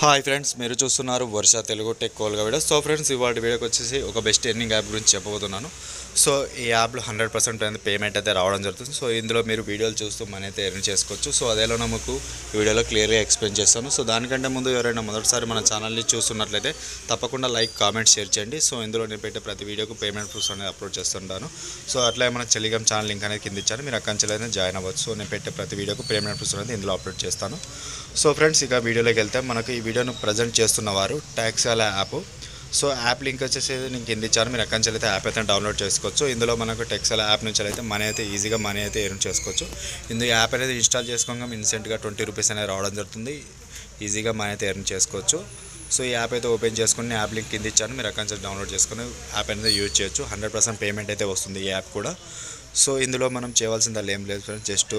High friends मेरे चूस्तुन्नारु Varsha Telugu tech call का वीडियो। सो फ्रेंड्स इवाल्टी वीडियोकी वच्चेसी ओक बेस्ट ఎర్నింగ్ యాప్ గురించి చెప్పబోతున్నాను। సో ఈ యాప్ లో 100% అనేది పేమెంట్ అయితే రావడం జరుగుతుంది। సో ఇందులో మీరు వీడియోలు చూస్తూ మనీ అయితే ఎర్న్ చేసుకోవచ్చు। సో అదేలో నాకు ఈ వీడియోలో క్లియర్‌గా ఎక్స్‌ప్లెయిన్ చేస్తాను। సో దానికంటే ముందు ఎవరైనా మొదటిసారి మన ఛానల్ ని చూస్తున్నట్లయితే తప్పకుండా లైక్ కామెంట్ షేర్ చేయండి। సో ఇందులో నేను పెట్టే ప్రతి వీడియోకు పేమెంట్ ప్రూఫ్స్ అనేది అప్లోడ్ చేస్తుంటాను। సో అట్లా మన టెలిగ్రామ్ ఛానల్ లింక్ అనేది కింద ఇచ్చాను, మీరు అక్కడి నుంచి అయినా జాయిన్ అవ్వచ్చు। సో నేను పెట్టే ప్రతి వీడియోకు పేమెంట్ ప్రూఫ్స్ అనేది ఇందులో అప్లోడ్ చేస్తాను। సో ఫ్రెండ్స్ ఇక వీడియోలోకి వెళ్తే మనకు ఈ వీడియోను ప్రజెంట్ చేస్తున్నవారు ట్యాక్సాల యాప్। సో యాప్ లింక్ వచ్చేసి నేను కింద ఇచ్చాను, మీరు అక్కడి నుంచి అయితే యాప్ అయితే డౌన్లోడ్ చేసుకోవచ్చు। ఇందులో మనకు టెక్సాల యాప్ నుంచి అయితే మనీ అయితే ఈజీగా మనీ అయితే ఎర్న్ చేసుకోవచ్చు। ఇందులో యాప్ అనేది ఇన్స్టాల్ చేసుకోగా ఇన్స్టెంట్గా 20 రూపీస్ అనేది రావడం జరుగుతుంది, ఈజీగా మనీ అయితే ఎర్న్ చేసుకోవచ్చు। సో ఈ యాప్ అయితే ఓపెన్ చేసుకుని యాప్ లింక్ కింద ఇచ్చాను, మీరు అక్కడి నుంచి డౌన్లోడ్ చేసుకుని యాప్ అనేది యూజ్ చేయొచ్చు। 100% పేమెంట్ అయితే వస్తుంది ఈ యాప్ కూడా। సో ఇందులో మనం చేయవలసిందల్లా ఏం లేదు ఫ్రెండ్స్, జస్ట్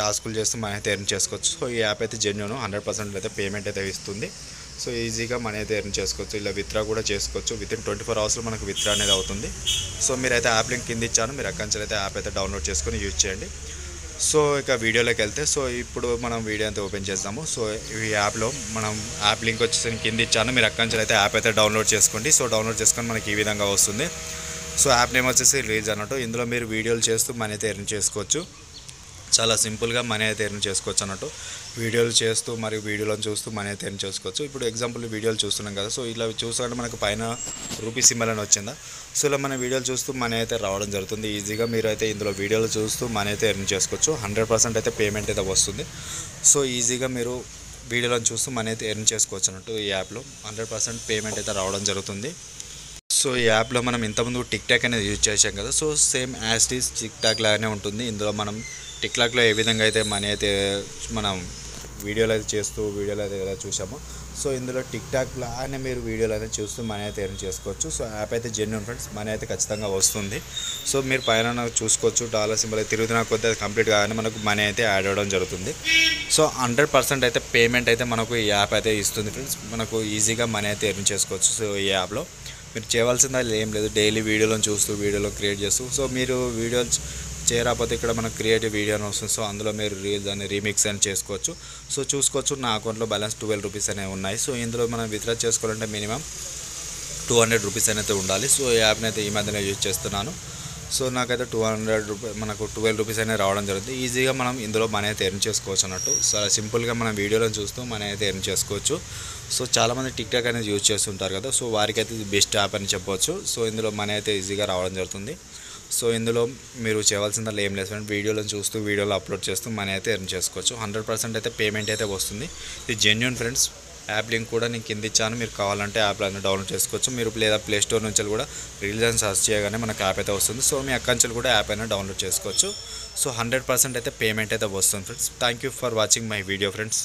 టాస్కులు చేస్తూ మనీ అయితే ఎర్న్ చేసుకోవచ్చు। సో ఈ యాప్ అయితే జెన్యూన్ 100% అయితే పేమెంట్ అయితే ఇస్తుంది। సో ఈజీగా మనీ అయితే ఎర్న్ చేసుకోవచ్చు, ఇలా విత్డ్రా కూడా చేసుకోవచ్చు। వితిన్ 24 అవర్స్లో మనకు విత్డ్రా అనేది అవుతుంది। సో మీరైతే యాప్ లింక్ కింద ఇచ్చాను, మీరు అక్కడి నుంచి అయితే యాప్ అయితే డౌన్లోడ్ చేసుకొని యూజ్ చేయండి। సో ఇక వీడియోలోకి వెళ్తే సో ఇప్పుడు మనం వీడియో అయితే ఓపెన్ చేద్దాము। సో ఈ యాప్లో మనం యాప్ లింక్ వచ్చేసి కింద ఇచ్చాను, మీరు అక్కడి నుంచి అయితే యాప్ అయితే డౌన్లోడ్ చేసుకోండి। సో డౌన్లోడ్ చేసుకొని మనకి ఈ విధంగా వస్తుంది। సో యాప్ నేమ్ వచ్చేసి రీల్స్ అన్నట్టు। ఇందులో మీరు వీడియోలు చేస్తూ మనీ అయితే ఎర్న్ చేసుకోవచ్చు, చాలా సింపుల్గా మనీ అయితే ఎర్న్ చేసుకోవచ్చు అన్నట్టు। వీడియోలు చేస్తూ మరియు వీడియోలను చూస్తూ మనీ అయితే ఎర్న్ చేసుకోవచ్చు। ఇప్పుడు ఎగ్జాంపుల్ వీడియోలు చూస్తున్నాం కదా, సో ఇలా చూస్తుంటే మనకు పైన రూపీ సింబల్ అని వచ్చిందా, సో ఇలా మన వీడియోలు చూస్తూ మనీ అయితే రావడం జరుగుతుంది ఈజీగా। మీరు అయితే ఇందులో వీడియోలు చూస్తూ మనీ అయితే ఎర్న్ చేసుకోవచ్చు, 100% అయితే పేమెంట్ అయితే వస్తుంది। సో ఈజీగా మీరు వీడియోలను చూస్తూ మనీ అయితే ఎర్న్ చేసుకోవచ్చు అన్నట్టు ఈ యాప్లో 100% పేమెంట్ అయితే రావడం జరుగుతుంది। సో ఈ యాప్లో మనం ఇంతకుముందు టిక్ టాక్ అనేది యూజ్ చేసాం కదా, సో సేమ్ యాస్టీస్ టిక్ టాక్ లాగానే ఉంటుంది। ఇందులో మనం టిక్ టాక్లో ఏ విధంగా అయితే మనీ అయితే మనం వీడియోలు అయితే చేస్తూ వీడియోలు అయితే ఎలా చూసామో, సో ఇందులో టిక్ టాక్ లాగానే మీరు వీడియోలు అయితే చూస్తూ మనీ అయితే ఎర్న్ చేసుకోవచ్చు। సో యాప్ అయితే జెన్యూన్ ఫ్రెండ్స్, మనీ అయితే ఖచ్చితంగా వస్తుంది। సో మీరు పైన చూసుకోవచ్చు, డాలర్ సింబల్ తిరుగుతున్న కొద్ది అది కంప్లీట్ కాగానే మనకు మనీ అయితే యాడ్ అవ్వడం జరుగుతుంది। సో 100% అయితే పేమెంట్ అయితే మనకు ఈ యాప్ అయితే ఇస్తుంది ఫ్రెండ్స్, మనకు ఈజీగా మనీ అయితే ఎర్న్ చేసుకోవచ్చు। సో ఈ యాప్లో మీరు చేయవలసింది ఏం లేదు, డైలీ వీడియోలను చూస్తూ వీడియోలో క్రియేట్ చేస్తూ, సో మీరు వీడియోలు చేయకపోతే ఇక్కడ మనకు క్రియేటివ్ వీడియో అని వస్తుంది। సో అందులో మీరు రీల్స్ అని రీమిక్స్ అని చేసుకోవచ్చు। సో చూసుకోవచ్చు నా అకౌంట్లో బ్యాలెన్స్ 12 రూపీస్ అనేవి ఉన్నాయి। సో ఇందులో మనం విత్డ్రా చేసుకోవాలంటే మినిమం 200 రూపీస్ అనేది ఉండాలి। సో ఈ యాప్ని అయితే ఈ మధ్యనే యూజ్ చేస్తున్నాను। సో నాకైతే 200 రూపీస్ మనకు 12 రూపీస్ అనేది రావడం జరుగుతుంది। ఈజీగా మనం ఇందులో మనీ అయితే ఎర్న్ చేసుకోవచ్చు అన్నట్టు, చాలా సింపుల్గా మనం వీడియోలను చూస్తూ మనీ అయితే ఎర్న్ చేసుకోవచ్చు। సో చాలామంది టిక్ టాక్ అనేది యూజ్ చేస్తుంటారు కదా, సో వారికైతే ఇది బెస్ట్ యాప్ అని చెప్పవచ్చు। సో ఇందులో మనీ అయితే ఈజీగా రావడం జరుగుతుంది। సో ఇందులో మీరు చేయవలసిందల్లా ఏం లేదు, వీడియోలను చూస్తూ వీడియోలు అప్లోడ్ చేస్తూ మనీ అయితే ఎర్న్ చేసుకోవచ్చు, 100% అయితే పేమెంట్ అయితే వస్తుంది। ఇది జెన్యూన్ ఫ్రెండ్స్, యాప్ లింక్ కూడా నేను కింద ఇచ్చాను, మీరు కావాలంటే యాప్ అనేది డౌన్లోడ్ చేసుకోవచ్చు మీరు, లేదా ప్లే స్టోర్ నుంచి కూడా రీల్స్ అని సెర్చ్ చేయగానే మనకు యాప్ అయితే వస్తుంది। సో మీ అక్కడి నుంచి కూడా యాప్ అయినా డౌన్లోడ్ చేసుకోవచ్చు। సో 100% అయితే పేమెంట్ అయితే వస్తుంది friends. Thank you for watching my video friends.